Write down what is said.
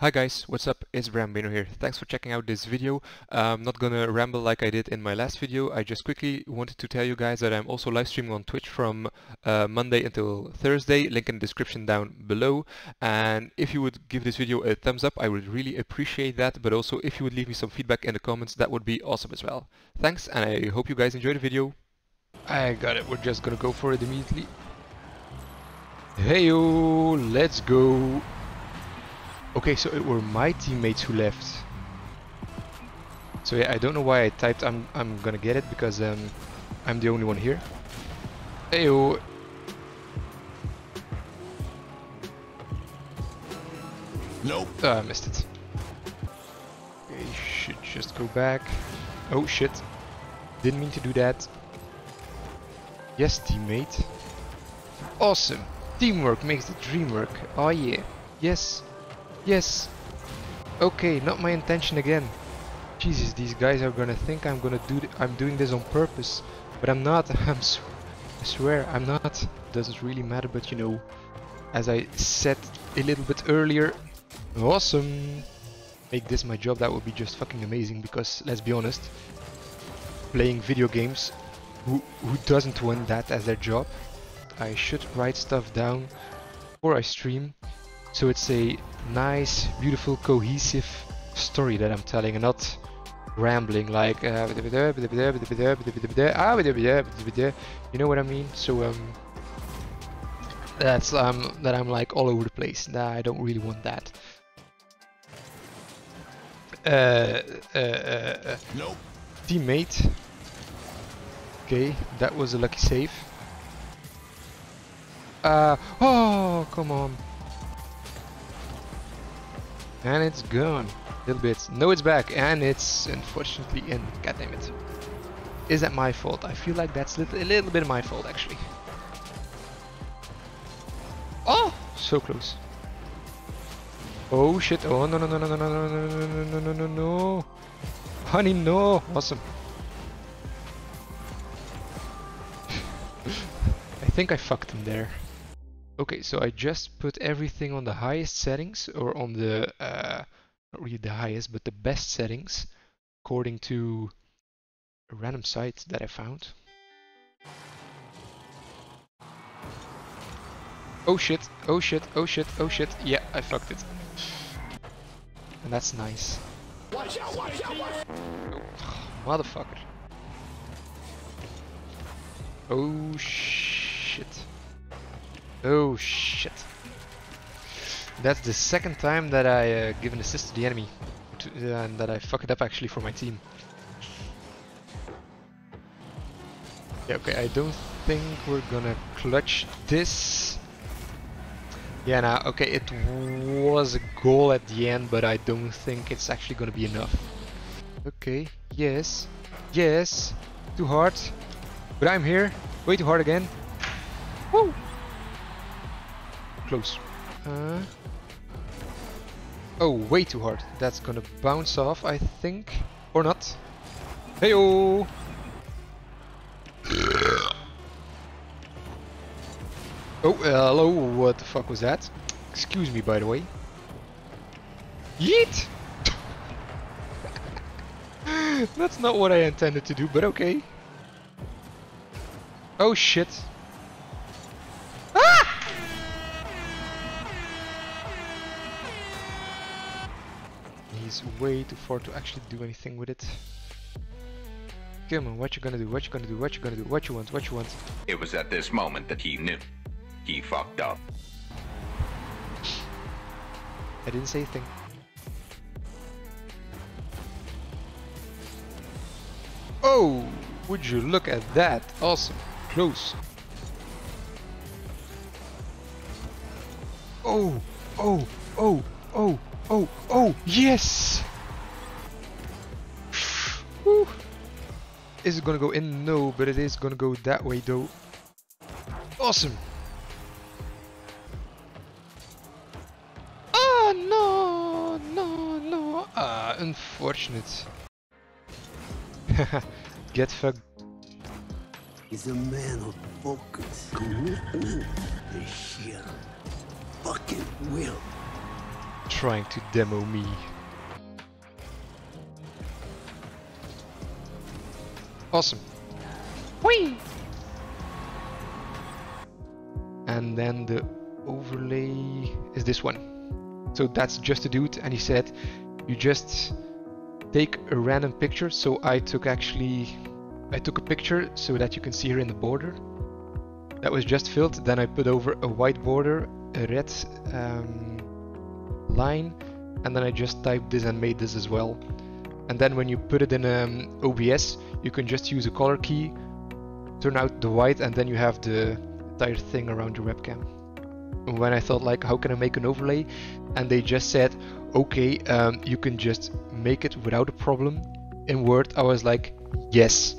Hi guys, what's up? It's Brambin0 here. Thanks for checking out this video. I'm not gonna ramble like I did in my last video. I just quickly wanted to tell you guys that I'm also live streaming on Twitch from Monday until Thursday. Link in the description down below. And if you would give this video a thumbs up, I would really appreciate that. But also if you would leave me some feedback in the comments, that would be awesome as well. Thanks, and I hope you guys enjoy the video. I got it. We're just gonna go for it immediately. Heyo, let's go. Okay, so it were my teammates who left. So yeah, I don't know why I typed I'm gonna get it, because I'm the only one here. Ayo. Nope. I missed it. Okay, should just go back. Oh shit. Didn't mean to do that. Yes, teammate. Awesome. Teamwork makes the dream work. Oh yeah. Yes. Yes. Okay, not my intention again. Jesus, these guys are gonna think I'm doing this on purpose, but I'm not. I swear I'm not. Doesn't really matter, but you know, as I said a little bit earlier, awesome. Make this my job. That would be just fucking amazing. Because let's be honest, playing video games, who doesn't want that as their job? I should write stuff down before I stream, so it's a nice, beautiful, cohesive story that I'm telling and not rambling like you know what I mean. So that's that I'm like all over the place. Nah, I don't really want that. No. Teammate. Okay, that was a lucky save. Oh, come on. And it's gone. A little bit. No, it's back. And it's unfortunately in. God damn it. Is that my fault? I feel like that's a little bit my fault, actually. Oh! So close. Oh shit. Oh no no no no no no no no no no no no. Honey, no. Awesome. I think I fucked him there. Okay, so I just put everything on the highest settings, or on the, not really the highest, but the best settings, according to a random site that I found. Oh shit, oh shit, oh shit, oh shit, yeah, I fucked it. And that's nice. Watch out, watch out, watch out. Oh, motherfucker. Oh shit. Oh shit. That's the second time that I give an assist to the enemy, and that I fuck it up actually for my team. Yeah, okay, I don't think we're gonna clutch this. Yeah, nah, okay, it was a goal at the end, but I don't think it's actually gonna be enough. Okay, yes, yes, too hard, but I'm here, way too hard again. Woo! Close. Oh, way too hard. That's gonna bounce off, I think. Or not. Heyo! Oh, hello, what the fuck was that? Excuse me, by the way. Yeet! That's not what I intended to do, but okay. Oh shit. He's way too far to actually do anything with it. Come on, what you gonna do? What you gonna do? What you gonna do? What you want? What you want? It was at this moment that he knew. He fucked up. I didn't say a thing. Oh, would you look at that? Awesome. Close. Oh, oh, oh, oh. Oh, oh, yes! Woo. Is it gonna go in? No, but it is gonna go that way though. Awesome! Ah, no, no, no. Ah, unfortunate. Haha, get fucked. He's a man of focus, commitment, the sheer fucking will. trying to demo me. Awesome. Whee! And then the overlay is this one. So that's just a dude, and he said you just take a random picture. So I took a picture so that you can see here in the border. That was just filled. Then I put over a white border, a red line, and then I just typed this and made this as well. And then when you put it in OBS, you can just use a color key, turn out the white, and then you have the entire thing around your webcam. And when I thought like, how can I make an overlay? And they just said, okay, you can just make it without a problem in Word. I was like, yes.